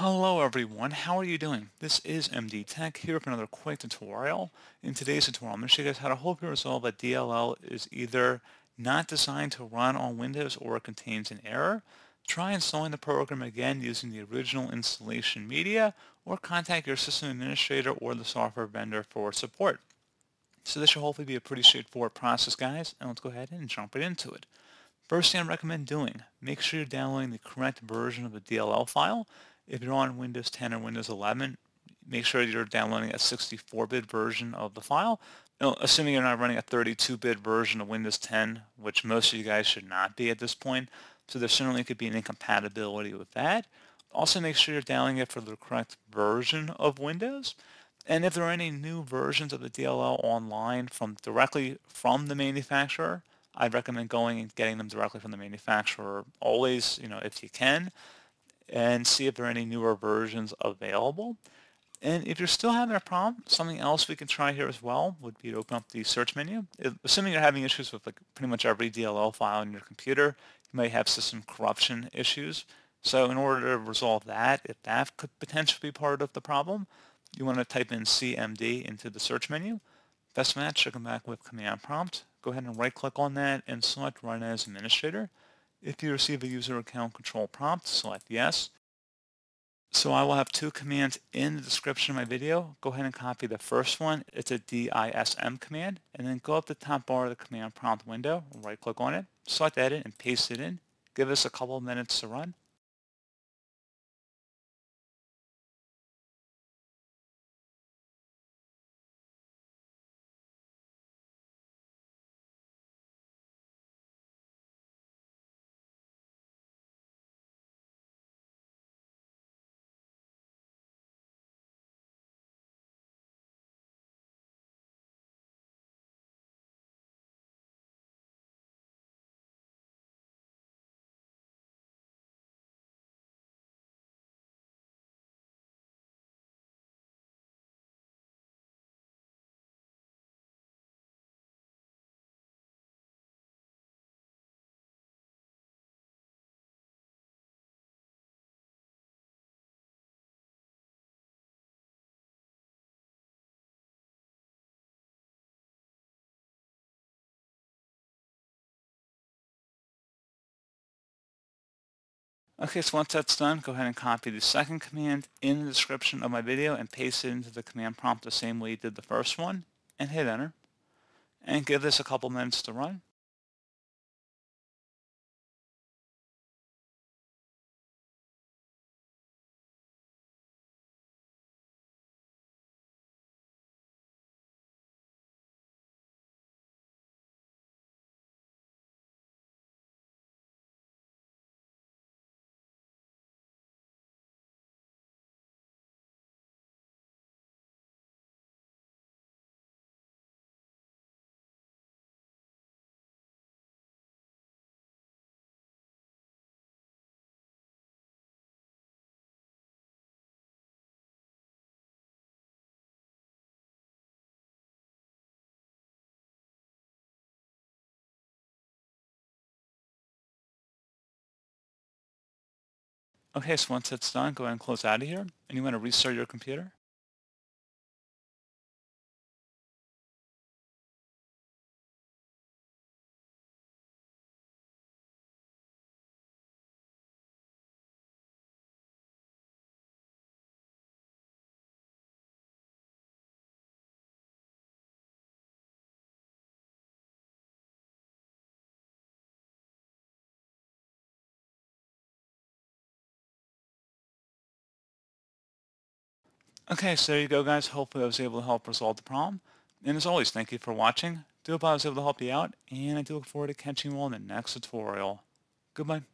Hello everyone, how are you doing? This is MD Tech here with another quick tutorial. In today's tutorial, I'm going to show you guys how to hopefully resolve that DLL is either not designed to run on Windows or it contains an error. Try installing the program again using the original installation media, or contact your system administrator or the software vendor for support. So this should hopefully be a pretty straightforward process, guys, and let's go ahead and jump right into it. First thing I recommend doing, make sure you're downloading the correct version of the DLL file. If you're on Windows 10 or Windows 11, make sure you're downloading a 64-bit version of the file. Now, assuming you're not running a 32-bit version of Windows 10, which most of you guys should not be at this point, so there certainly could be an incompatibility with that. Also, make sure you're downloading it for the correct version of Windows. And if there are any new versions of the DLL online directly from the manufacturer, I'd recommend going and getting them directly from the manufacturer always, if you can, and see if there are any newer versions available. And if you're still having a problem, something else we can try here as well would be to open up the search menu. Assuming you're having issues with pretty much every DLL file on your computer, you may have system corruption issues. So in order to resolve that, if that could potentially be part of the problem, you want to type in CMD into the search menu. Best match should come back with command prompt. Go ahead and right click on that and select Run as Administrator. If you receive a user account control prompt, select yes. So I will have two commands in the description of my video. Go ahead and copy the first one. It's a DISM command. And then go up the top bar of the command prompt window, right click on it, select edit and paste it in. Give us a couple of minutes to run. Okay, so once that's done, go ahead and copy the second command in the description of my video and paste it into the command prompt the same way you did the first one, and hit enter. And give this a couple minutes to run. Okay, so once it's done, go ahead and close out of here, and you want to restart your computer. Okay, so there you go, guys. Hopefully I was able to help resolve the problem. And as always, thank you for watching. I do hope I was able to help you out, and I do look forward to catching you all in the next tutorial. Goodbye.